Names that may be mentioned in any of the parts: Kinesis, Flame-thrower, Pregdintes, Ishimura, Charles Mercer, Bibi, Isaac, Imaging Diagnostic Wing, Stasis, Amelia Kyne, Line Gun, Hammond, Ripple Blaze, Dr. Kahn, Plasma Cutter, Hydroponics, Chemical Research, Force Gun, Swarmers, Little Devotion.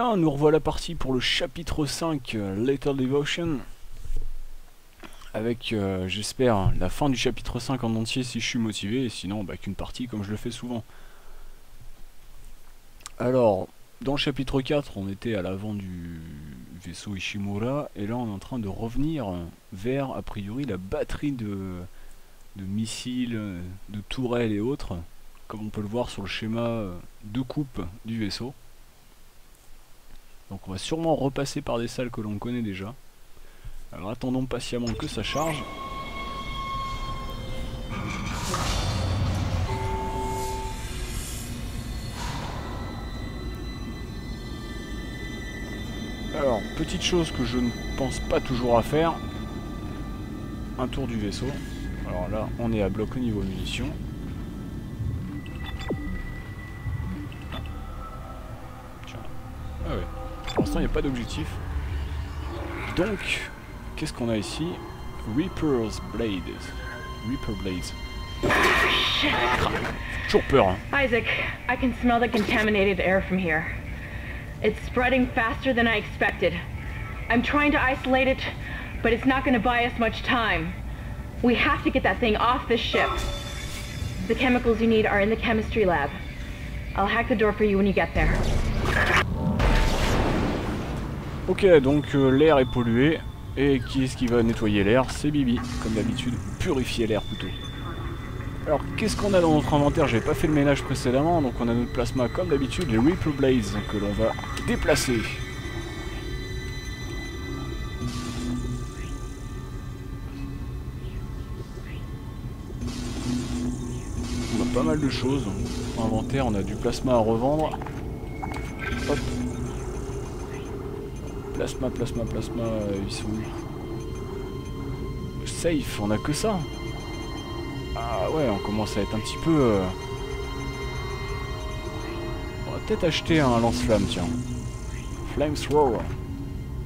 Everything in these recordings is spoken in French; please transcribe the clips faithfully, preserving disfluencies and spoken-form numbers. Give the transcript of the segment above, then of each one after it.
Bien, nous revoilà parti pour le chapitre cinq, euh, Little Devotion. Avec, euh, j'espère, la fin du chapitre cinq en entier si je suis motivé, et sinon, bah, qu'une partie comme je le fais souvent. Alors, dans le chapitre quatre, on était à l'avant du vaisseau Ishimura, et là on est en train de revenir vers, a priori, la batterie de, de missiles, de tourelles et autres, comme on peut le voir sur le schéma de coupe du vaisseau. Donc on va sûrement repasser par des salles que l'on connaît déjà. Alors attendons patiemment que ça charge. Alors, petite chose que je ne pense pas toujours à faire, un tour du vaisseau. Alors là, on est à bloc au niveau munitions. Tiens. Ah ouais. Pour l'instant, il n'y a pas d'objectif. Donc, qu'est-ce qu'on a ici? Ripple Blaze. Ripple Blaze. Toujours peur, hein. Isaac, I can smell the contaminated air from here. It's spreading faster than I expected. I'm trying to isolate it, but it's not going to buy us much time. We have to get that thing off this ship. The chemicals you need are in the chemistry lab. I'll hack the door for you when you get there. Ok, donc euh, l'air est pollué. Et qui est-ce qui va nettoyer l'air? C'est Bibi, comme d'habitude. Purifier l'air plutôt. Alors, qu'est-ce qu'on a dans notre inventaire? J'avais pas fait le ménage précédemment, donc on a notre plasma comme d'habitude, les Ripple Blaze que l'on va déplacer. On a pas mal de choses. Inventaire, on a du plasma à revendre. Hop. Plasma, plasma, plasma, euh, ils sont où? Safe, on a que ça. Ah ouais, on commence à être un petit peu... Euh... On va peut-être acheter un lance-flamme, tiens. Flame-thrower.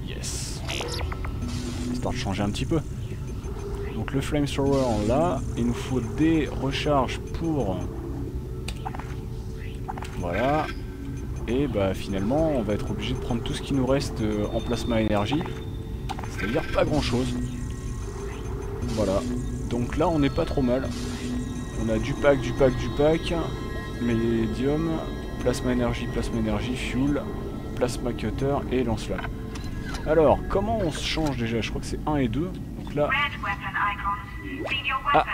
Yes. Histoire de changer un petit peu. Donc le Flame-thrower, on l'a. Il nous faut des recharges pour... Voilà. Et bah finalement, on va être obligé de prendre tout ce qui nous reste en plasma énergie. C'est-à-dire pas grand-chose. Voilà. Donc là on n'est pas trop mal. On a du pack, du pack, du pack, médium, plasma énergie, plasma énergie, fuel, plasma cutter et lance-flamme. Alors, comment on se change déjà? Je crois que c'est un et deux. Donc là... Ah.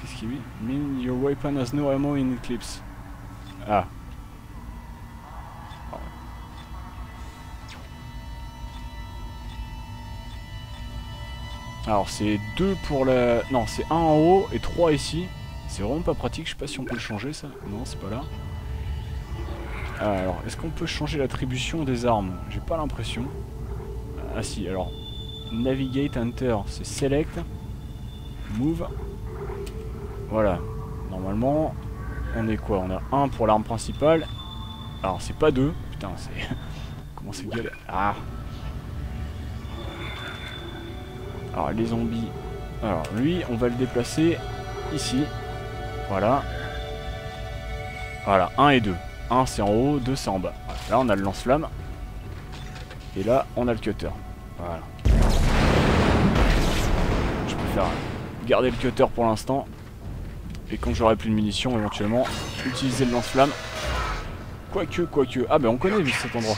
Qu'est-ce qu'il dit? Mean your weapon has no ammo in eclipse. Ah. Alors c'est deux pour la... Non, c'est un en haut et trois ici. C'est vraiment pas pratique, je sais pas si on peut le changer ça. Non, c'est pas là. Alors, est-ce qu'on peut changer l'attribution des armes? J'ai pas l'impression. Ah si, alors... Navigate, Enter, c'est Select. Move. Voilà. Normalement, on est quoi? On a un pour l'arme principale. Alors c'est pas deux. Putain, c'est... Comment c'est galère? Ah. Alors les zombies, alors lui on va le déplacer ici, voilà, voilà, un et deux, un c'est en haut, deux c'est en bas, là on a le lance-flamme, et là on a le cutter, voilà. Je préfère garder le cutter pour l'instant, et quand j'aurai plus de munitions éventuellement, utiliser le lance-flamme, quoique, quoique, ah ben on connaît cet endroit.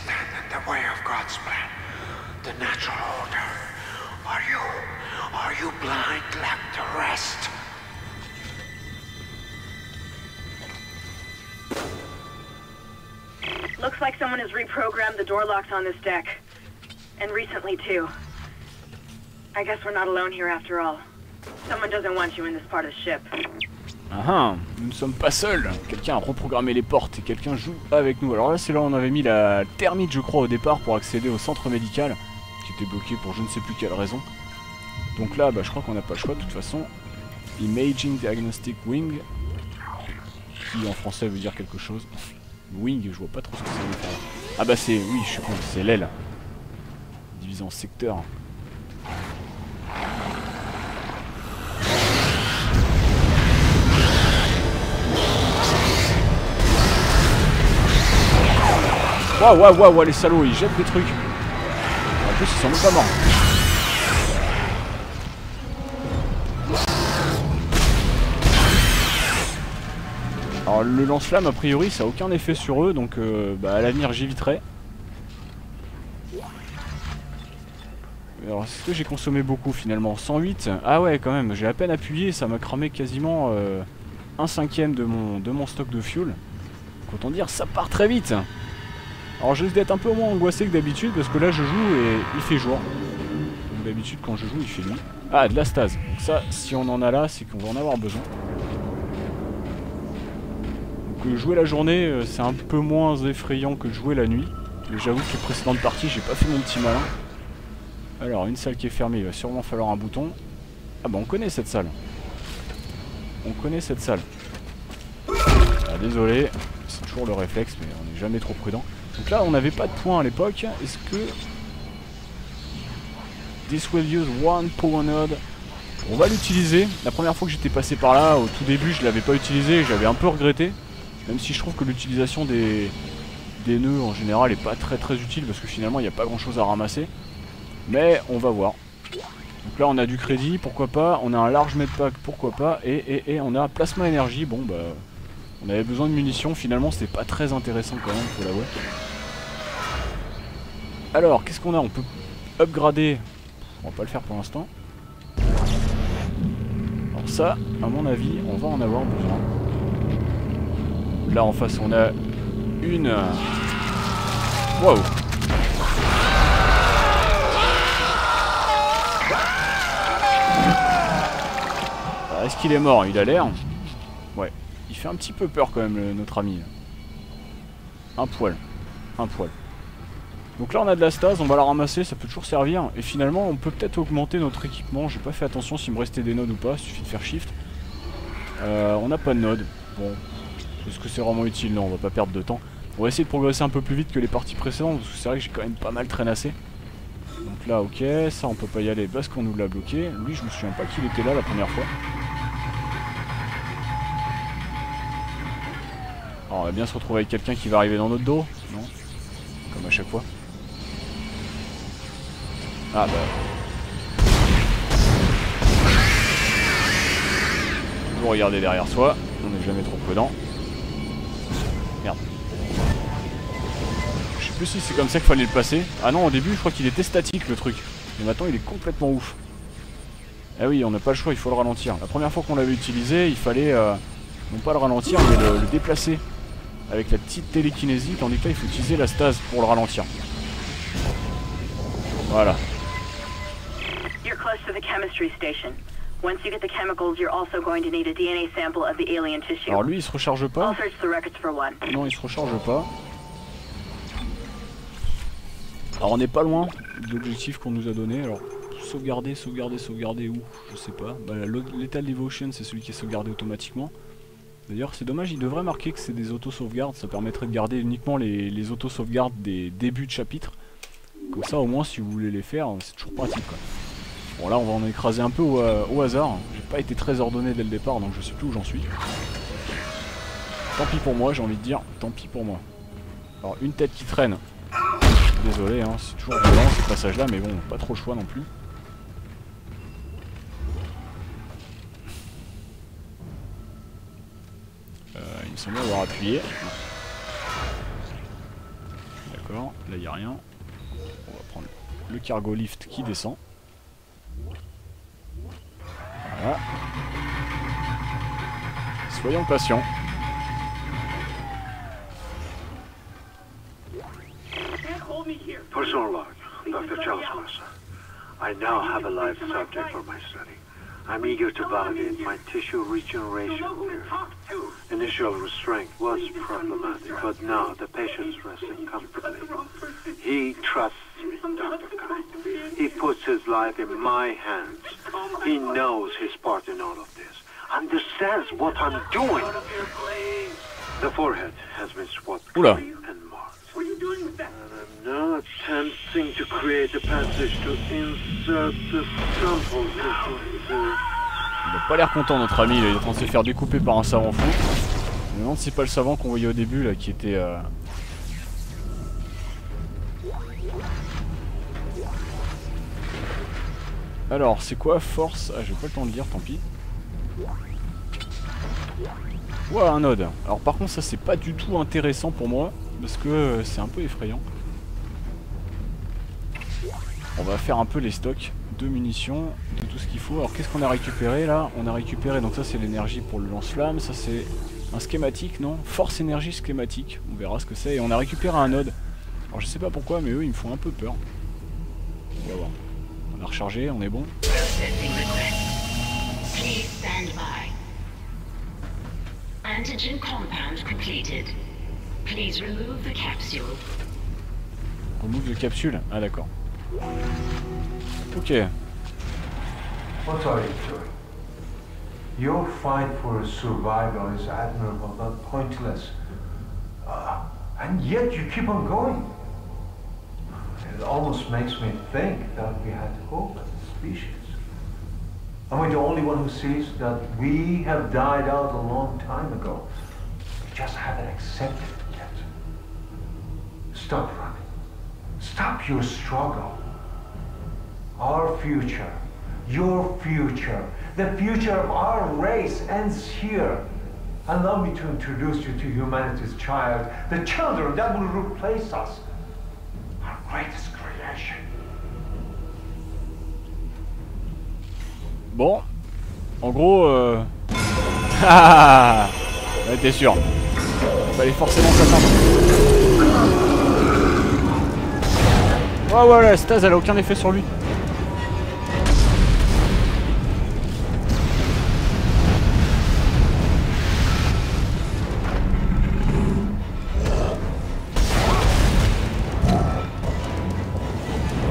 Looks like someone has reprogrammed the door locks on this deck. And recently, too. I guess we're not alone here after all. Someone doesn't want you in this part of the ship. Ah ah, nous ne sommes pas seuls. Quelqu'un a reprogrammé les portes et quelqu'un joue avec nous. Alors là, c'est là où on avait mis la thermite, je crois, au départ pour accéder au centre médical, qui était bloqué pour je ne sais plus quelle raison. Donc là, bah, je crois qu'on n'a pas le choix de toute façon. Imaging Diagnostic Wing, qui en français veut dire quelque chose. Wing, je vois pas trop ce que ça veut dire. Ah bah c'est, oui, je suis con, c'est l'aile. Divisé en secteur. Waouh, waouh, waouh, wow, les salauds, ils jettent des trucs. En plus, ils sont même pas morts. Alors, le lance-flamme, a priori, ça n'a aucun effet sur eux, donc euh, bah, à l'avenir, j'éviterai. Alors, est-ce que j'ai consommé beaucoup finalement? Cent huit. Ah ouais, quand même, j'ai à peine appuyé, ça m'a cramé quasiment euh, un cinquième de mon, de mon stock de fuel. Autant dire, ça part très vite. Alors, je risque d'être un peu moins angoissé que d'habitude, parce que là, je joue et il fait jour. D'habitude, quand je joue, il fait nuit. Ah, de la stase. Donc ça, si on en a là, c'est qu'on va en avoir besoin. Donc, jouer la journée, c'est un peu moins effrayant que de jouer la nuit. Mais j'avoue que les précédentes parties, j'ai pas fait mon petit malin. Alors, une salle qui est fermée, il va sûrement falloir un bouton. Ah bah, on connaît cette salle. On connaît cette salle. Ah, désolé, c'est toujours le réflexe, mais on n'est jamais trop prudent. Donc là, on n'avait pas de points à l'époque. Est-ce que... This will use one power node. On va l'utiliser. La première fois que j'étais passé par là, au tout début, je l'avais pas utilisé, j'avais un peu regretté. Même si je trouve que l'utilisation des... des nœuds, en général, est pas très très utile, parce que finalement, il n'y a pas grand-chose à ramasser. Mais on va voir. Donc là on a du crédit, pourquoi pas. On a un large medpack, pourquoi pas. Et, et, et on a plasma énergie. Bon bah on avait besoin de munitions. Finalement c'était pas très intéressant quand même, faut l'avouer. Alors qu'est-ce qu'on a? On peut upgrader. On va pas le faire pour l'instant. Alors ça à mon avis on va en avoir besoin. Là en face on a une... Waouh. Est-ce qu'il est mort? Il a l'air. Ouais. Il fait un petit peu peur quand même, le, notre ami. Un poil. Un poil. Donc là, on a de la stase, on va la ramasser, ça peut toujours servir. Et finalement, on peut peut-être augmenter notre équipement. J'ai pas fait attention s'il me restait des nodes ou pas. Il suffit de faire shift. Euh, on n'a pas de nodes. Bon. Est-ce que c'est vraiment utile? Non, on va pas perdre de temps. On va essayer de progresser un peu plus vite que les parties précédentes, parce que c'est vrai que j'ai quand même pas mal traînassé. Donc là, ok. Ça, on peut pas y aller parce qu'on nous l'a bloqué. Lui, je me souviens pas qu'il était là la première fois. Alors, on va bien se retrouver avec quelqu'un qui va arriver dans notre dos, non? Comme à chaque fois. Ah bah. Toujours regarder derrière soi, on n'est jamais trop prudent. Merde. Je sais plus si c'est comme ça qu'il fallait le passer. Ah non, au début je crois qu'il était statique le truc. Mais maintenant il est complètement ouf. Ah oui, on n'a pas le choix, il faut le ralentir. La première fois qu'on l'avait utilisé, il fallait euh, non pas le ralentir, mais le, le déplacer. Avec la petite télékinésie, tandis que là il faut utiliser la stase pour le ralentir. Voilà. You're close to the chemistry station. Once you get the chemicals, you're also going to need a D N A sample of the alien tissue. Alors lui il se recharge pas. I'll search the records for one. Non, il se recharge pas. Alors on n'est pas loin de l'objectif qu'on nous a donné. Alors sauvegarder, sauvegarder, sauvegarder où? Je sais pas. Bah, Little Devotion c'est celui qui est sauvegardé automatiquement. D'ailleurs c'est dommage, il devrait marquer que c'est des auto-sauvegardes, ça permettrait de garder uniquement les, les auto-sauvegardes des débuts de chapitre. Comme ça au moins si vous voulez les faire, c'est toujours pratique quoi. Bon là on va en écraser un peu au, euh, au hasard, j'ai pas été très ordonné dès le départ donc je sais plus où j'en suis. Tant pis pour moi, j'ai envie de dire, tant pis pour moi. Alors une tête qui traîne. Désolé hein, c'est toujours violent ces passages là mais bon, pas trop le choix non plus. Il me semble avoir appuyé. D'accord, là il n'y a rien. On va prendre le cargo lift qui descend. Voilà. Soyons patients. Personal log, Doctor Charles Mercer. I now have a live subject for my study. I'm eager to validate my tissue regeneration theory. Initial restraint was problematic, but now the patient's resting comfortably. He trusts me, Doctor Kahn. He puts his life in my hands. He knows his part in all of this. Understands what I'm doing. The forehead has been swabbed clean and marked. What are you doing with that? And I'm now attempting to create a passage to insert the sample into the... Il a pas l'air content notre ami, il est en train de se faire découper par un savant fou. Je me demande si c'est pas le savant qu'on voyait au début là qui était euh, Alors, c'est quoi force? Ah, j'ai pas le temps de lire, tant pis. Ouah, un node. Alors par contre, ça c'est pas du tout intéressant pour moi, parce que euh, c'est un peu effrayant. On va faire un peu les stocks de munitions, de tout ce qu'il faut. Alors qu'est-ce qu'on a récupéré là? On a récupéré, donc ça c'est l'énergie pour le lance-flamme, ça c'est un schématique, non? Force énergie schématique, on verra ce que c'est. Et on a récupéré un node. Alors je sais pas pourquoi, mais eux ils me font un peu peur. On va voir. On a rechargé, on est bon. Antigen compound completed. Please remove the capsule. Remove the capsule? Ah d'accord. Ok. What are you doing? Your fight for survival is admirable but pointless. Uh, and yet you keep on going. It almost makes me think that we had hope as a species. Am I the only one who sees that we have died out a long time ago? We just haven't accepted it yet. Stop running. Stop your struggle. Our future, your future, the future of our race ends here. Allow me to introduce you to humanity's child, the children that will replace us. Our greatest creation. Bon, en gros, euh... ah ouais, t'es sûr. Il fallait forcément s'attendre. Oh ouais, la stase, elle a aucun effet sur lui.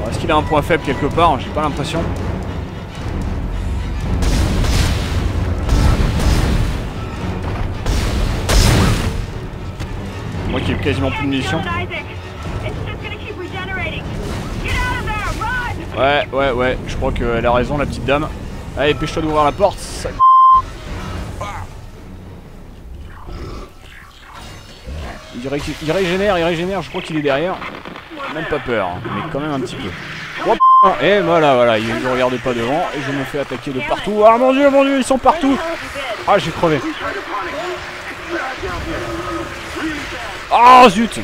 Est-ce qu'il a un point faible quelque part? J'ai pas l'impression. Moi qui ai quasiment plus de munitions. Ouais, ouais, ouais, je crois qu'elle a raison, la petite dame. Allez, dépêche-toi d'ouvrir la porte, ça... Il, ré... il régénère, il régénère, je crois qu'il est derrière. Même pas peur, mais quand même un petit peu. Oh, p... Et voilà, voilà, il ne regarde pas devant et je me fais attaquer de partout. Ah mon dieu, mon dieu, ils sont partout. Ah, j'ai crevé. Oh zut!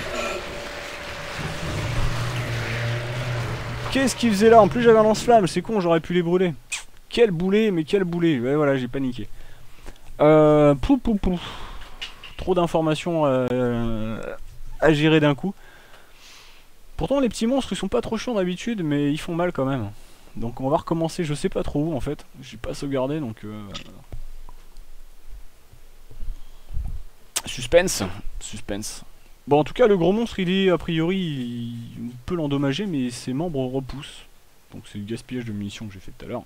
Qu'est-ce qu'ils faisaient là? En plus j'avais un lance-flamme, c'est con, j'aurais pu les brûler. Quel boulet, mais quel boulet! Ouais voilà, j'ai paniqué. Euh, pou pou pou. Trop d'informations euh, à gérer d'un coup. Pourtant les petits monstres ils sont pas trop chiants d'habitude, mais ils font mal quand même. Donc on va recommencer, je sais pas trop où en fait. J'ai pas sauvegardé donc... Euh... Suspense. Suspense. Bon, en tout cas, le gros monstre, il est, a priori, il, on peut l'endommager, mais ses membres repoussent. Donc c'est du gaspillage de munitions que j'ai fait tout à l'heure.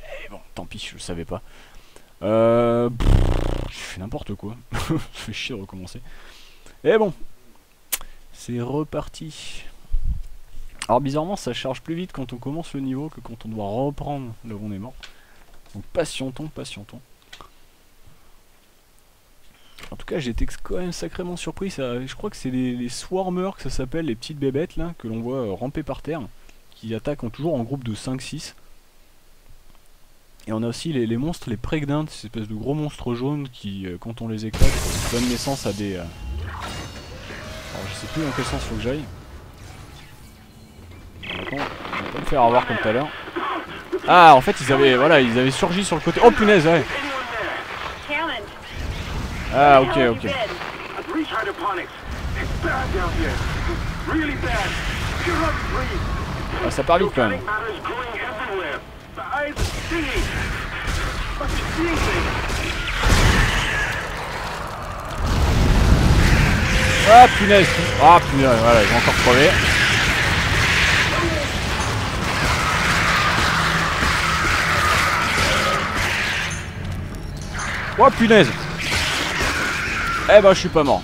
Mais bon, tant pis, je le savais pas. Euh... Pff, je fais n'importe quoi. Ça fait chier de recommencer. Et bon, c'est reparti. Alors bizarrement, ça charge plus vite quand on commence le niveau que quand on doit reprendre là où on est mort. Donc patientons, patientons. En tout cas, j'étais quand même sacrément surpris. Ça, je crois que c'est les, les Swarmers que ça s'appelle, les petites bébêtes là, que l'on voit euh, ramper par terre, qui attaquent en, toujours en groupe de cinq six. Et on a aussi les, les monstres, les Pregdintes, ces espèces de gros monstres jaunes qui, euh, quand on les éclate, donnent naissance à des... Euh... Alors je sais plus dans quel sens faut que j'aille. Attends, on va pas me faire avoir comme tout à l'heure. Ah, en fait, ils avaient, voilà, ils avaient surgi sur le côté... Oh punaise, ouais. Ah ok ok. Ah, ça parle quand même. Ah punaise. Ah punaise, voilà, j'ai encore crevé. Oh punaise. Eh ben je suis pas mort.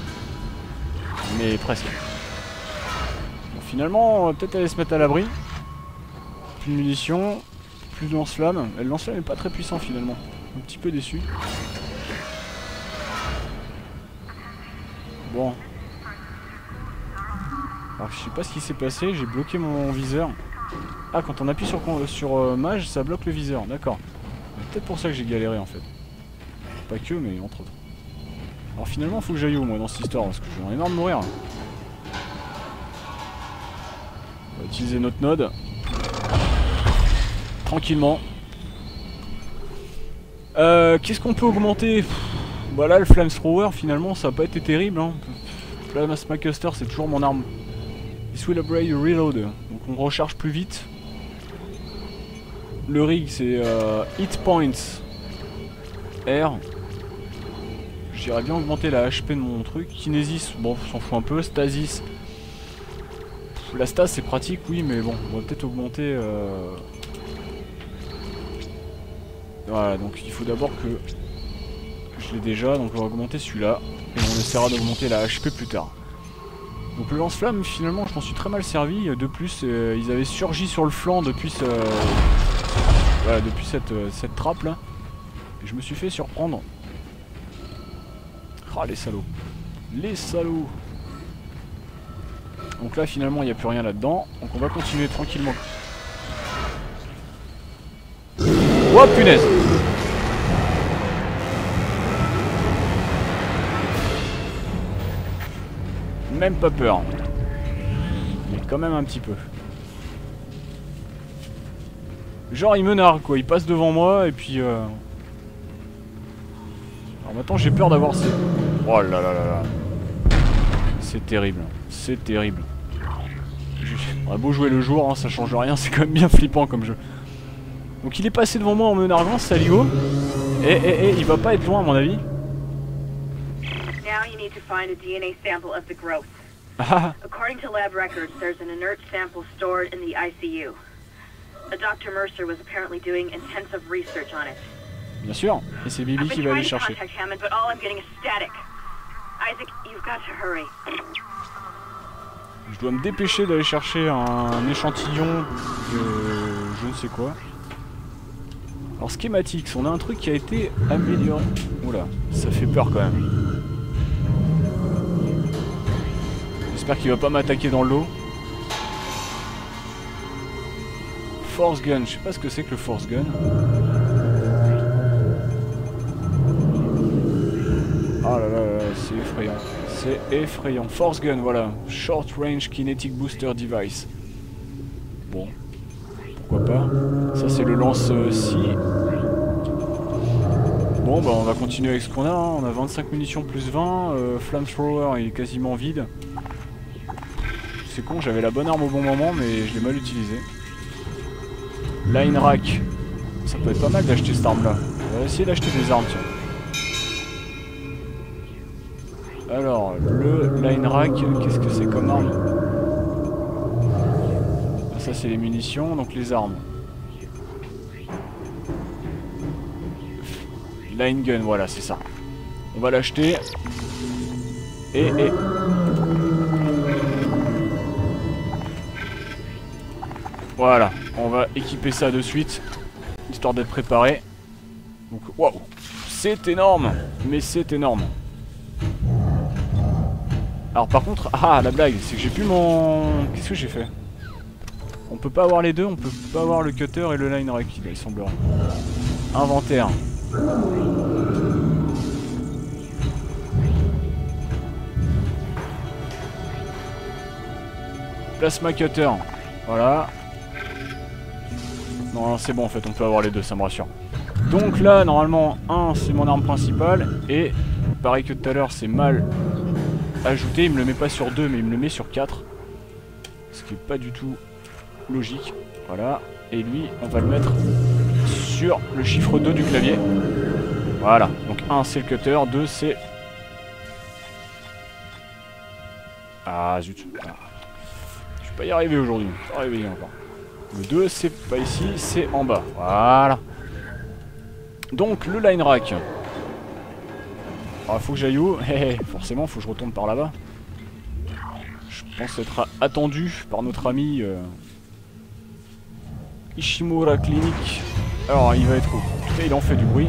Mais presque. Bon, finalement on va peut-être aller se mettre à l'abri. Plus de munitions, plus de lance-flamme. Le lance-flamme est pas très puissant finalement. Un petit peu déçu. Bon. Alors je sais pas ce qui s'est passé, j'ai bloqué mon viseur. Ah, quand on appuie sur, sur euh, Mage, ça bloque le viseur, d'accord. C'est peut-être pour ça que j'ai galéré en fait. Pas que, mais entre autres. Alors finalement, faut que j'aille où moi dans cette histoire, parce que j'en ai marre de mourir. On va utiliser notre node. Tranquillement. Euh, Qu'est-ce qu'on peut augmenter? Pff, bah là, le Flame-thrower, finalement, ça a pas été terrible. Hein. Plasma Cutter, c'est toujours mon arme. This will upgrade your reload. Donc on recharge plus vite. Le rig, c'est euh, hit points R. J'irais bien augmenter la H P de mon truc. Kinesis, bon, on s'en fout un peu. Stasis. La stas, c'est pratique, oui, mais bon, on va peut-être augmenter... Euh... Voilà, donc il faut d'abord que... Je l'ai déjà, donc on va augmenter celui-là. Et on essaiera d'augmenter la H P plus tard. Donc le lance-flamme, finalement, je m'en suis très mal servi. De plus, euh, ils avaient surgi sur le flanc depuis, ce... voilà, depuis cette, cette trappe-là. Et je me suis fait surprendre. Ah, les salauds. Les salauds. Donc là, finalement, il n'y a plus rien là-dedans. Donc on va continuer tranquillement. Oh, punaise! Même pas peur. Mais quand même un petit peu. Genre, il me nargue, quoi. Il passe devant moi, et puis... Euh... Alors maintenant, j'ai peur d'avoir ces... Oh là là là là. C'est terrible. C'est terrible. On a beau jouer le jour, hein, ça change rien, c'est quand même bien flippant comme jeu. Donc il est passé devant moi en me narguant, Saligo. Et, et, et il va pas être loin à mon avis. Ah. According to lab records, there's an inert sample stored in the I C U. A Doctor Mercer was apparently doing intensive research on it. Bien sûr, et c'est Bibi qui va aller chercher. Hammond, but all I'm getting is static. Isaac, you've got to hurry. Je dois me dépêcher d'aller chercher un échantillon de je ne sais quoi. Alors schématiques, on a un truc qui a été amélioré. Oula, ça fait peur quand même. J'espère qu'il va pas m'attaquer dans l'eau. Force Gun, je sais pas ce que c'est que le Force Gun. Ah là là, là c'est effrayant. C'est effrayant. Force Gun, voilà. Short Range Kinetic Booster Device. Bon. Pourquoi pas. Ça, c'est le lance-scie. Bon, bah, on va continuer avec ce qu'on a. Hein. On a vingt-cinq munitions plus vingt. Euh, Flamethrower, il est quasiment vide. C'est con, j'avais la bonne arme au bon moment, mais je l'ai mal utilisée. Line Rack. Ça peut être pas mal d'acheter cette arme-là. On va essayer d'acheter des armes, tiens. Alors, le line rack, qu'est-ce que c'est comme arme? Ça, c'est les munitions, donc les armes. Line gun, voilà, c'est ça. On va l'acheter. Et, et... Voilà, on va équiper ça de suite, histoire d'être préparé. Donc, waouh, c'est énorme, mais c'est énorme. Alors par contre, ah la blague, c'est que j'ai plus mon... Qu'est-ce que j'ai fait? On peut pas avoir les deux, on peut pas avoir le cutter et le line rack, il semblerait. Inventaire. Plasma cutter, voilà. Non, non c'est bon en fait, on peut avoir les deux, ça me rassure. Donc là, normalement, un c'est mon arme principale, et pareil que tout à l'heure, c'est mal... ajouté, il me le met pas sur deux mais il me le met sur quatre. Ce qui est pas du tout logique. Voilà. Et lui, on va le mettre sur le chiffre deux du clavier. Voilà. Donc un c'est le cutter, deux c'est... Ah zut. Ah. Je vais pas y arriver aujourd'hui. Je vais pas réveiller encore. Le deux c'est pas ici, c'est en bas. Voilà. Donc le line rack. Alors faut que j'aille où? Hey, forcément faut que je retourne par là-bas. Je pense être attendu par notre ami euh... Ishimura Clinic. Alors il va être où? En tout cas il en fait du bruit.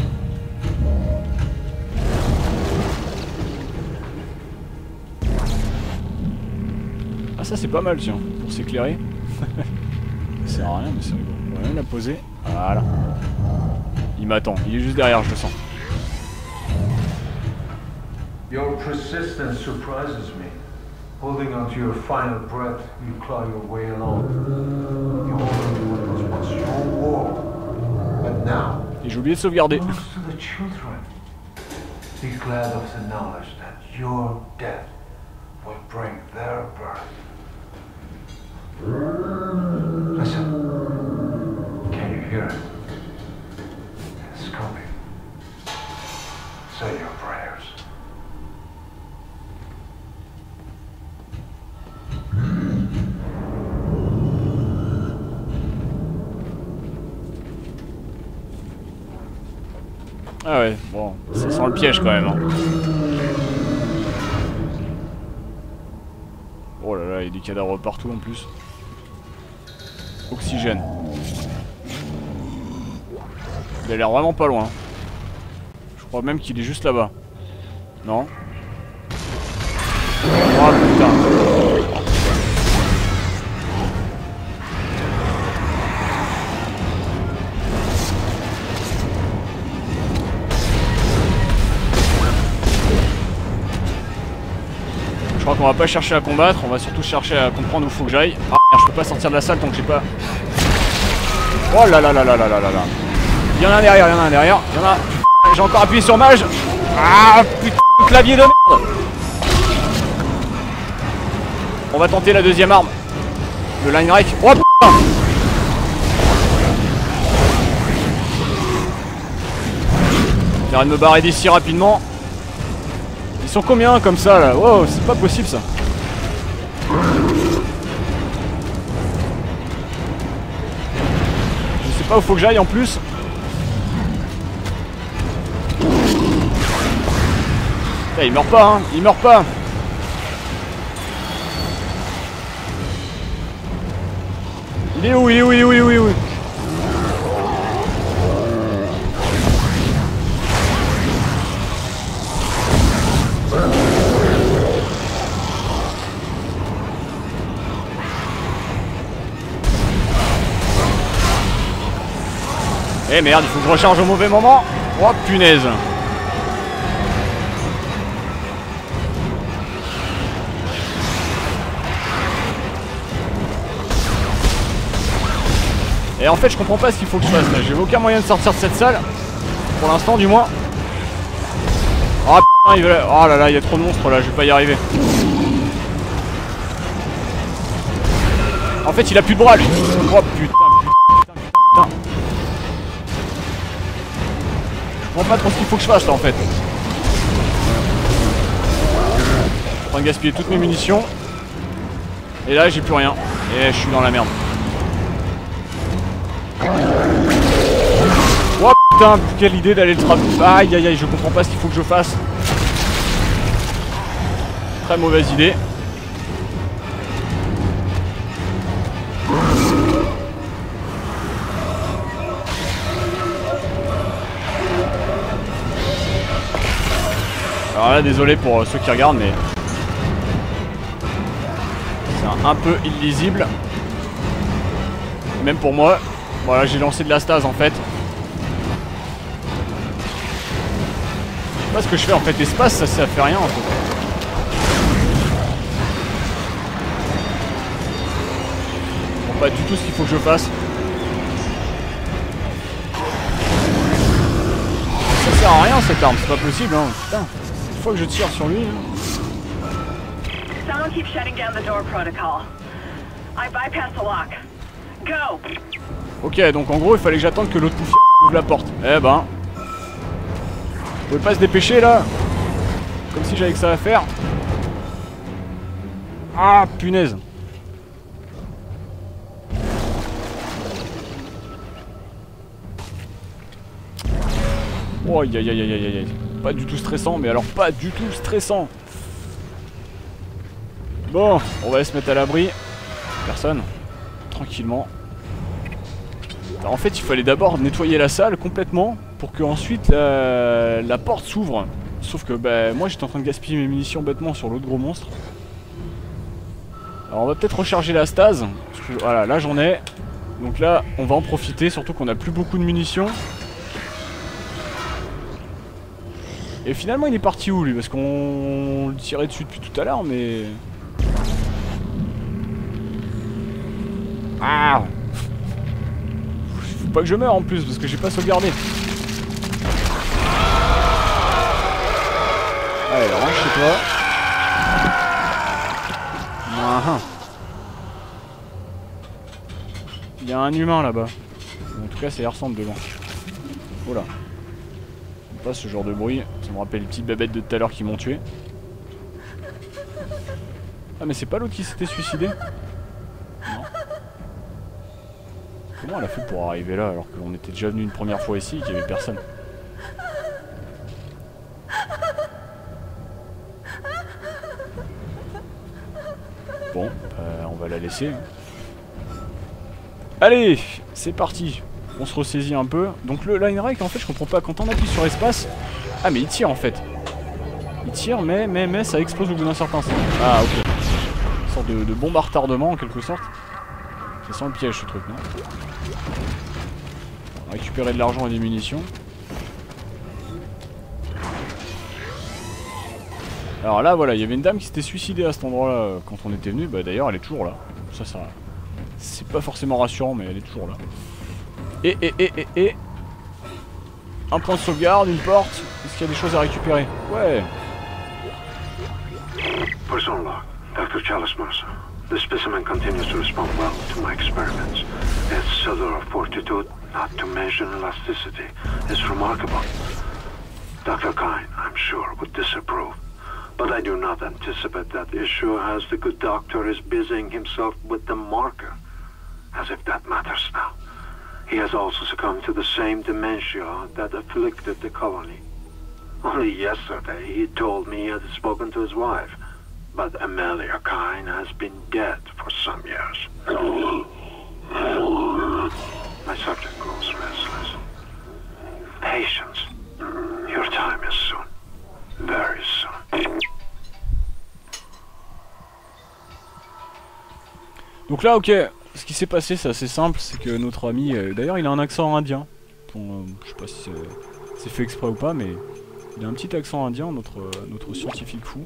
Ah ça c'est pas mal, tiens, pour s'éclairer. Ça sert à rien, mais c'est rigolo. On va même la poser. Voilà. Il m'attend, il est juste derrière, je le sens. Your persistence surprises me. Holding on to your final breath, you claw your way along. Your weapons was your war, but now. Et j'ai oublié de sauvegarder. Be glad of the knowledge that your death will bring their birth. Listen, can you hear it? It's coming. Say your prayers. Ah ouais, bon, ça sent le piège quand même. Hein. Oh là là, il y a des cadavres partout en plus. Oxygène. Il a l'air vraiment pas loin. Je crois même qu'il est juste là-bas. Non? Oh putain. Je crois qu'on va pas chercher à combattre, on va surtout chercher à comprendre où faut que j'aille. Ah merde, je peux pas sortir de la salle tant que j'ai pas... Oh là là là là là là là là. Il y en a un derrière, il y en a un derrière, il y en a... J'ai encore appuyé sur Mage. Ah putain de clavier de merde. On va tenter la deuxième arme. Le line rake. Oh putain. J'arrête de me barrer d'ici rapidement. Ils sont combien comme ça là? Wow, c'est pas possible ça. Je sais pas où faut que j'aille en plus. Putain, il meurt pas hein, il meurt pas. Il est où? Il est où? Il est où? Il est où? Il est où? Eh merde, il faut que je recharge au mauvais moment. Oh punaise. Et en fait je comprends pas ce qu'il faut que je fasse là. J'ai aucun moyen de sortir de cette salle. Pour l'instant du moins. Oh putain il veut... Oh là là, il y a trop de monstres là, je vais pas y arriver. En fait il a plus de bras lui. Oh putain. Je comprends pas trop ce qu'il faut que je fasse là en fait. Je suis en train de gaspiller toutes mes munitions. Et là j'ai plus rien. Et je suis dans la merde. Oh putain, quelle idée d'aller le trapper. Aïe aïe aïe, je comprends pas ce qu'il faut que je fasse. Très mauvaise idée. Alors là, désolé pour ceux qui regardent, mais c'est un peu illisible. Même pour moi. Voilà, j'ai lancé de la stase en fait. Je sais pas ce que je fais en fait. L'espace, ça, ça fait rien en fait. Bon, pas du tout ce qu'il faut que je fasse. Ça sert à rien cette arme, c'est pas possible hein. Putain. Fois que je tire sur lui. Someone keeps shutting down the door protocol. I bypass the lock. Go. Ok, donc en gros il fallait que j'attende que l'autre poufier ouvre la porte. Eh ben. Vous pouvez pas se dépêcher là? Comme si j'avais que ça à faire. Ah punaise. Oh aïe aïe aïe aïe aïe aïe. Pas du tout stressant, mais alors pas du tout stressant. Bon, on va se mettre à l'abri. Personne. Tranquillement. Alors en fait, il fallait d'abord nettoyer la salle complètement pour que ensuite la, la porte s'ouvre. Sauf que bah, moi j'étais en train de gaspiller mes munitions bêtement sur l'autre gros monstre. Alors on va peut-être recharger la stase. Parce que, voilà, là j'en ai. Donc là, on va en profiter, surtout qu'on n'a plus beaucoup de munitions. Et finalement, il est parti où, lui? Parce qu'on le tirait dessus depuis tout à l'heure, mais... Ah, faut pas que je meure en plus, parce que j'ai pas sauvegardé. Allez, rentre chez toi. Ah, il y a un humain là-bas. En tout cas, ça y ressemble devant. Voilà. Pas ce genre de bruit. Ça me rappelle les petites babettes de tout à l'heure qui m'ont tué. Ah, mais c'est pas l'autre qui s'était suicidé? Non. Comment elle a fait pour arriver là alors qu'on était déjà venu une première fois ici et qu'il y avait personne? Bon, bah, on va la laisser. Allez, c'est parti. On se ressaisit un peu. Donc le line rack, en fait, je comprends pas. Quand on appuie sur espace... Ah, mais il tire, en fait. Il tire, mais mais, mais ça explose au bout d'un certain temps. Ah, ok. Une sorte de, de bombe à retardement, en quelque sorte. Ça sent le piège, ce truc, non? On va récupérer de l'argent et des munitions. Alors là, voilà, il y avait une dame qui s'était suicidée à cet endroit-là quand on était venu. Bah d'ailleurs, elle est toujours là. Ça, ça... C'est pas forcément rassurant, mais elle est toujours là. Et, et, et, et, et... Un point de sauvegarde, une porte. Est-ce qu'il y a des choses à récupérer? Ouais. Person log, Doctor Charles Mercer. The specimen continues to respond well to my experiments. Its cellular fortitude, not to mention elasticity, is remarkable. Doctor Kahn, I'm sure, would disapprove. But I do not anticipate that issue as the good doctor is busying himself with the marker. As if that matters now. He has also succumbed to the same dementia that afflicted the colony. Only yesterday he told me he had spoken to his wife. But Amelia Kyne has been dead for some years. My subject grows restless. Patience. Your time is soon. Very soon. Donc là, ok, ce qui s'est passé, c'est assez simple, c'est que notre ami, euh, d'ailleurs il a un accent indien, bon, euh, je sais pas si c'est fait exprès ou pas, mais il a un petit accent indien, notre, euh, notre scientifique fou,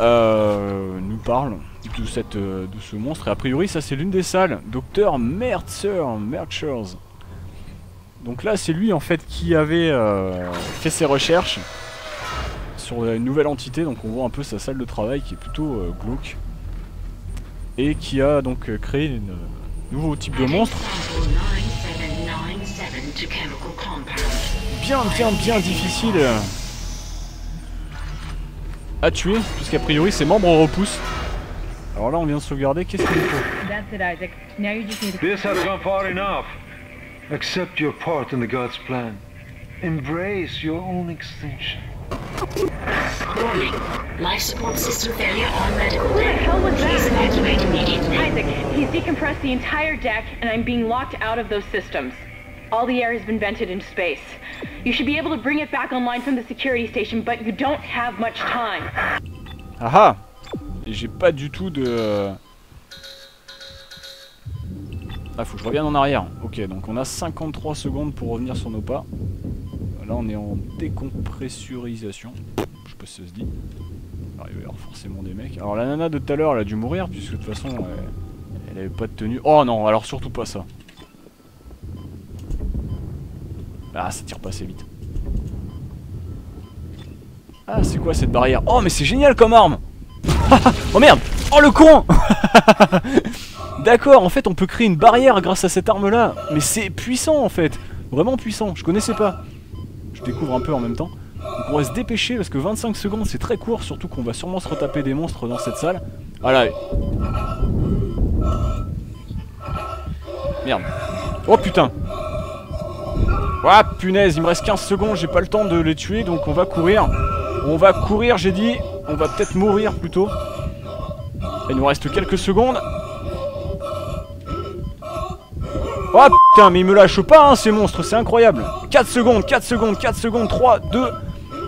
euh, nous parle de, cette, euh, de ce monstre, et a priori ça c'est l'une des salles, Docteur Mercer, Merchers. Donc là c'est lui en fait qui avait euh, fait ses recherches sur une nouvelle entité, donc on voit un peu sa salle de travail qui est plutôt euh, glauque. Et qui a donc créé un nouveau type de monstre. Bien, bien, bien difficile à tuer, puisqu'a priori ses membres repoussent. Alors là, on vient de sauvegarder. Qu'est-ce qu'il faut? This has gone far enough. Accept your part in the God's plan. Embrace your own extinction. Warning. Life support system failure on medical deck. What the hell was that? Please evacuate immediately. Isaac, he's decompressed the entire deck and I'm being locked out of those systems. All the air has been vented into space. You should be able to bring it back online from the security station, but you don't have much time. Aha. Et j'ai pas du tout de... Ah, faut que je revienne en arrière. Ok, donc on a cinquante-trois secondes pour revenir sur nos pas. Là on est en décompressurisation, je sais pas si ça se dit. Alors il va y avoir forcément des mecs. Alors la nana de tout à l'heure elle a dû mourir puisque de toute façon elle, elle avait pas de tenue. Oh non, alors surtout pas ça. Ah, ça tire pas assez vite. Ah, c'est quoi cette barrière? Oh mais c'est génial comme arme. Oh merde. Oh le con. D'accord, en fait on peut créer une barrière grâce à cette arme là. Mais c'est puissant en fait. Vraiment puissant, je connaissais pas. Je découvre un peu en même temps. Donc on va se dépêcher parce que vingt-cinq secondes c'est très court, surtout qu'on va sûrement se retaper des monstres dans cette salle. Voilà. Merde. Oh putain. Ah punaise, il me reste quinze secondes, j'ai pas le temps de les tuer, donc on va courir. On va courir, j'ai dit. On va peut-être mourir plutôt. Il nous reste quelques secondes. Oh putain, mais il me lâche pas hein, ces monstres, c'est incroyable. quatre secondes, quatre secondes, quatre secondes, trois, deux,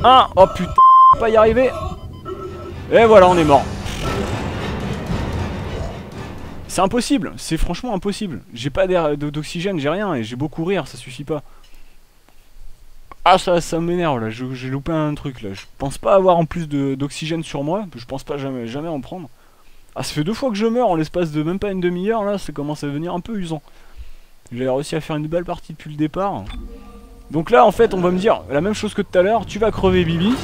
un. Oh putain, pas y arriver. Et voilà, on est mort. C'est impossible, c'est franchement impossible. J'ai pas d'air d'oxygène, j'ai rien, et j'ai beau courir, ça suffit pas. Ah ça, ça m'énerve là, j'ai loupé un truc là. Je pense pas avoir en plus d'oxygène sur moi, je pense pas jamais, jamais en prendre. Ah ça fait deux fois que je meurs en l'espace de même pas une demi-heure là, ça commence à devenir un peu usant. J'ai réussi à faire une belle partie depuis le départ. Donc là en fait on va me dire la même chose que tout à l'heure, tu vas crever Bibi,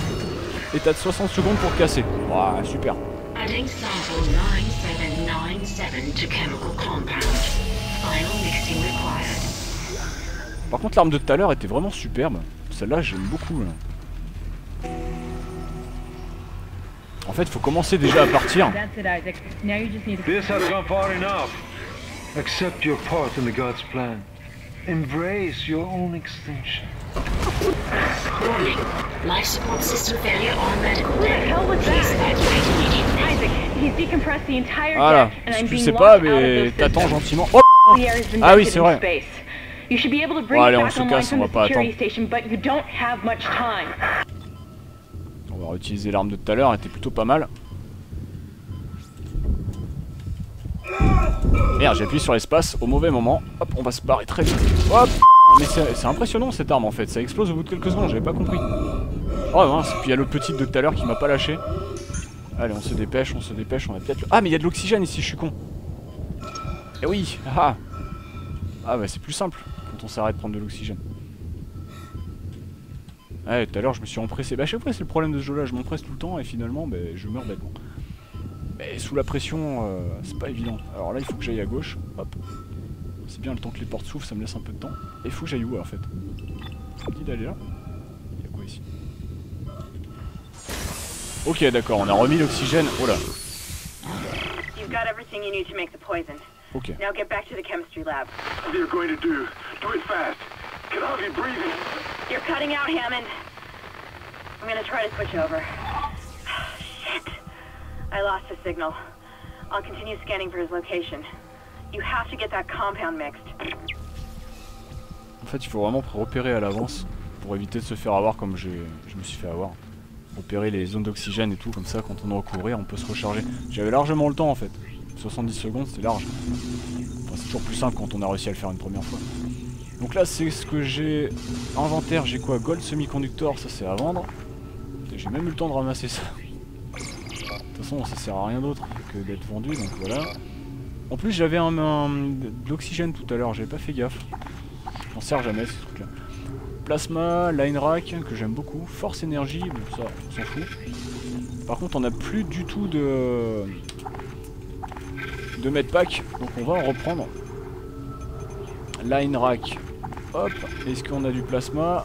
et t'as soixante secondes pour casser. Ouah super. Adding sample nine seven nine seven to chemical compound. Final mixing required. Par contre l'arme de tout à l'heure était vraiment superbe. Celle-là j'aime beaucoup là. En fait faut commencer déjà à partir. That's it, Isaac. Now you just need to... This has gone far enough. Accept your part in the God's plan. Embrace your own extinction. Warning. Life support system failure on medical deck. Please evacuate immediately. Isaac, he's decompressed the entire deck and I'm being locked out of those systems. Oh, ah oui, c'est vrai. You should be able to bring it back online from the security station, but you don't have much time. On va réutiliser l'arme de tout à l'heure, elle était plutôt pas mal. Merde, j'appuie sur l'espace au mauvais moment. Hop, on va se barrer très vite. Hop. Mais c'est impressionnant cette arme en fait, ça explose au bout de quelques secondes, j'avais pas compris. Oh mince, puis il y a l'autre petite de tout à l'heure qui m'a pas lâché. Allez, on se dépêche, on se dépêche, on va peut-être... Ah mais il y a de l'oxygène ici, je suis con. Eh oui, ah. Ah bah c'est plus simple quand on s'arrête de prendre de l'oxygène. Ouais, tout à l'heure je me suis empressé. Bah à chaque fois c'est le problème de ce jeu là, je m'empresse tout le temps et finalement bah, je meurs bêtement. Mais sous la pression, euh, c'est pas évident. Alors là il faut que j'aille à gauche, hop. C'est bien le temps que les portes s'ouvrent, ça me laisse un peu de temps. Et il faut que j'aille où en fait? Je me dis d'aller là. Il y a quoi ici? Ok d'accord, on a remis l'oxygène. Oh là. Ok. You have to get that compound mixed. En fait, il faut vraiment repérer à l'avance pour éviter de se faire avoir comme je me suis fait avoir. Repérer les zones d'oxygène et tout, comme ça, quand on doit courir, on peut se recharger. J'avais largement le temps en fait. soixante-dix secondes, c'est large. Enfin, c'est toujours plus simple quand on a réussi à le faire une première fois. Donc là, c'est ce que j'ai. Inventaire, j'ai quoi? Gold semi-conductor, ça c'est à vendre. J'ai même eu le temps de ramasser ça. De toute façon, ça sert à rien d'autre que d'être vendu, donc voilà. En plus j'avais un, un, de l'oxygène tout à l'heure, j'avais pas fait gaffe. J'en sers jamais ces trucs là. Plasma, line rack que j'aime beaucoup, force énergie, bon, ça on s'en fout. Par contre on n'a plus du tout de de medpack, donc on va en reprendre. Line rack, hop, est-ce qu'on a du plasma?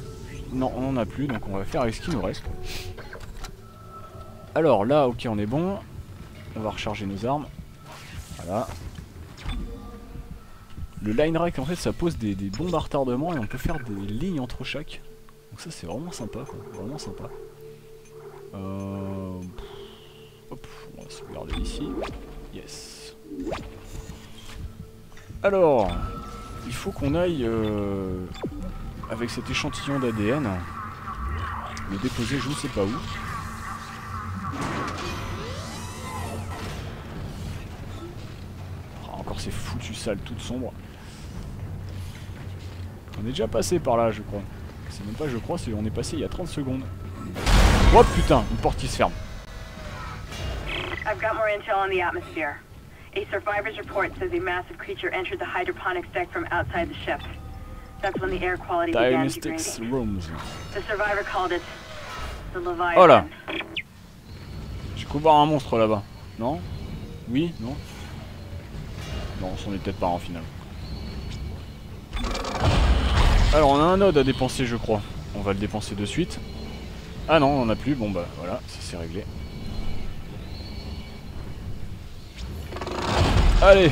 Non on en a plus, donc on va faire avec ce qui nous reste. Alors là ok on est bon, on va recharger nos armes. Voilà. Le line rack en fait ça pose des, des bombes à retardement et on peut faire des lignes entre chaque. Donc ça c'est vraiment sympa quoi, vraiment sympa. Euh... Hop, on va se regarder ici. Yes. Alors, il faut qu'on aille euh, avec cet échantillon d'A D N, le déposer je ne sais pas où. C'est foutu sale, toute sombre. On est déjà passé par là je crois. C'est même pas je crois, c'est on est passé il y a trente secondes. Oh putain, une porte qui se ferme. I've got more intel on the atmosphere. A survivor's report says a massive creature entered the hydroponics deck from outside the ship. That's when the air quality began degrading. The survivor called it the Leviathan. Oh là. J'ai cru voir un monstre là-bas. Non? Oui? Non? Non, on s'en est peut-être pas en finale. Alors, on a un node à dépenser, je crois. On va le dépenser de suite. Ah non, on en a plus. Bon, bah voilà, ça c'est réglé. Allez,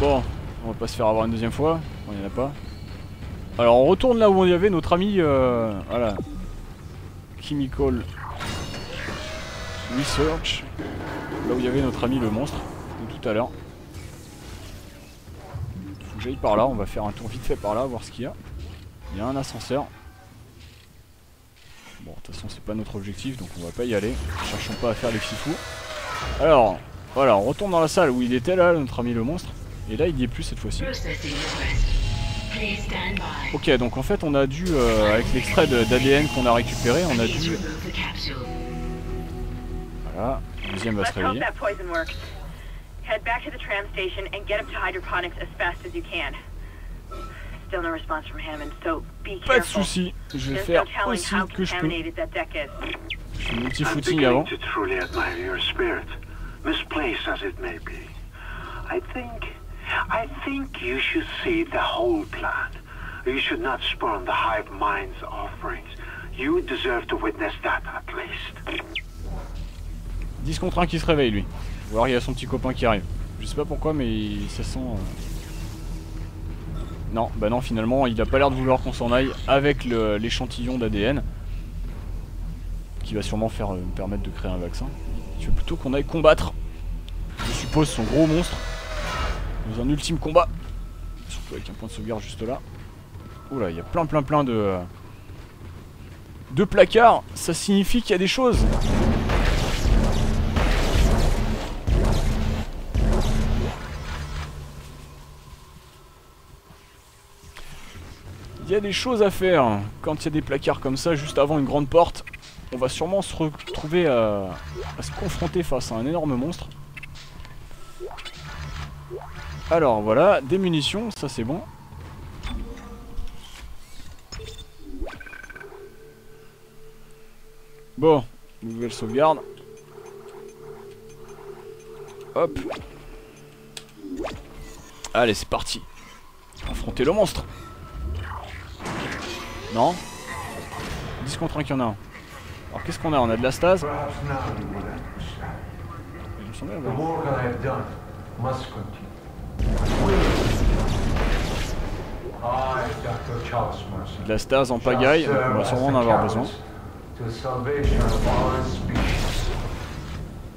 bon, on va pas se faire avoir une deuxième fois. Il n'y en a pas. Alors, on retourne là où il y avait notre ami. Euh, voilà. Chemical Research. Là où il y avait notre ami le monstre de tout à l'heure. J'aille par là, on va faire un tour vite fait par là, voir ce qu'il y a. Il y a un ascenseur. Bon, de toute façon, c'est pas notre objectif, donc on va pas y aller. Cherchons pas à faire les fifous. Alors, voilà, on retourne dans la salle où il était là, notre ami le monstre. Et là, il n'y est plus cette fois-ci. Ok, donc en fait, on a dû, euh, avec l'extrait d'A D N qu'on a récupéré, on a dû... Voilà, le deuxième va se réveiller. Head back to the tram station and get up to hydroponics as fast as you can. Still no response from Hammond, so be careful. Pas de souci, je vais faire aussi que je peux. Je fais mon petit footing avant. I'm beginning to truly admire your spirit, misplaced as it may be. I think, I think you should see the whole plan. You should not spurn the hive mind's offerings. You deserve to witness that at least. dix contre un qui se réveille lui. Voir, il y a son petit copain qui arrive. Je sais pas pourquoi, mais ça sent... Euh... Non, bah non, finalement, il a pas l'air de vouloir qu'on s'en aille avec l'échantillon d'A D N. Qui va sûrement faire, euh, me permettre de créer un vaccin. Je veux plutôt qu'on aille combattre, je suppose, son gros monstre. Dans un ultime combat. Surtout avec un point de sauvegarde juste là. Oula, il y a plein plein plein de... De placards. Ça signifie qu'il y a des choses. Il y a des choses à faire. Quand il y a des placards comme ça, juste avant une grande porte, on va sûrement se retrouver à, à se confronter face à un énorme monstre. Alors voilà, des munitions, ça c'est bon. Bon, nouvelle sauvegarde. Hop. Allez, c'est parti. Affronter le monstre. Non, dix contre un qu'il y en a un. Alors qu'est-ce qu'on a? On a de la stase. De la stase en pagaille, donc on va sûrement en avoir besoin.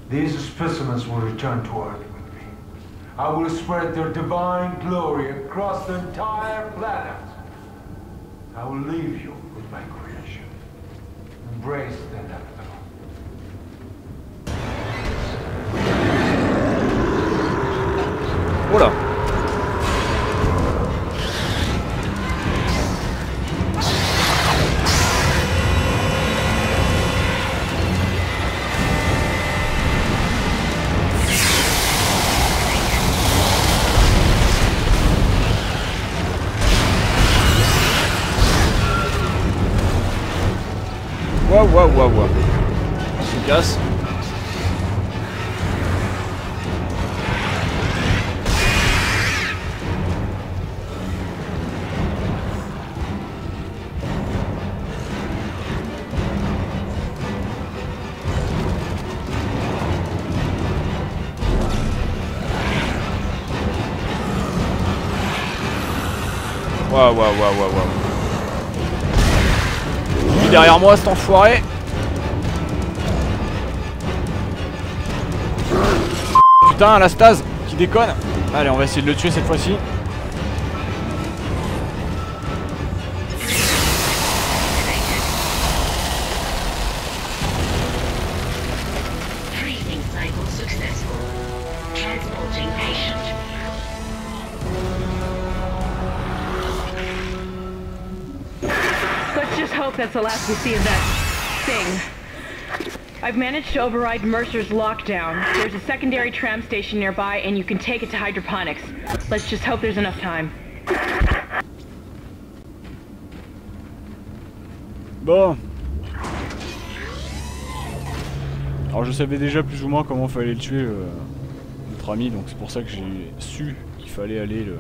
These specimens will return to Earth with me. I will spread their divine glory across the entire planet. I will leave you with my creation. Embrace the afterlife. Oh là. Waouh, waouh, waouh. On se casse. Waouh, waouh, waouh, waouh, waouh. Derrière moi, cet enfoiré. Putain, la stase qui déconne. Allez, on va essayer de le tuer cette fois-ci. That's the last we see of that thing. I've managed to override Mercer's lockdown. There's a secondary tram station nearby and you can take it to hydroponics. Let's just hope there's enough time. Bon. Alors je savais déjà plus ou moins comment fallait le tuer, euh, notre ami, donc c'est pour ça que j'ai su qu'il fallait aller le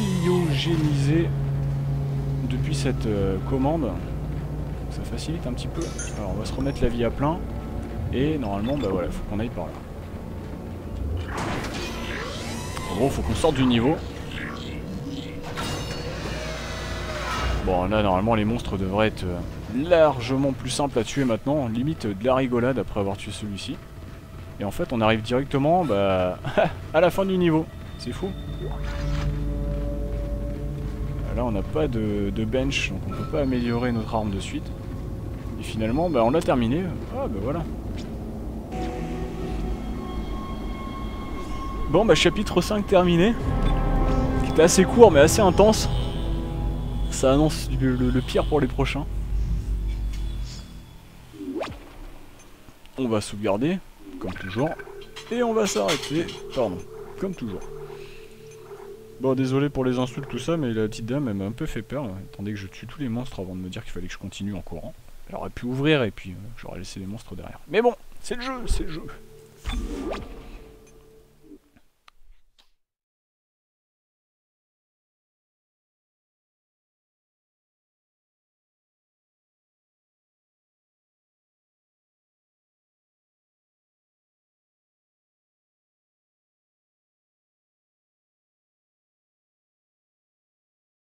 cryogéniser. Depuis cette euh, commande, ça facilite un petit peu. Alors on va se remettre la vie à plein et normalement bah voilà, faut qu'on aille par là. En gros, faut qu'on sorte du niveau. Bon là normalement les monstres devraient être euh, largement plus simples à tuer maintenant, limite euh, de la rigolade après avoir tué celui-ci. Et en fait on arrive directement bah à la fin du niveau. C'est fou. Là on n'a pas de, de bench, donc on peut pas améliorer notre arme de suite. Et finalement bah on l'a terminé. Ah bah voilà. Bon bah chapitre cinq terminé, qui était assez court mais assez intense. Ça annonce le, le, le pire pour les prochains. On va sauvegarder, comme toujours. Et on va s'arrêter, pardon, comme toujours. Bon, désolé pour les insultes, tout ça, mais la petite dame, elle m'a un peu fait peur, là. Attendez que je tue tous les monstres avant de me dire qu'il fallait que je continue en courant. Elle aurait pu ouvrir et puis euh, j'aurais laissé les monstres derrière. Mais bon, c'est le jeu, c'est le jeu.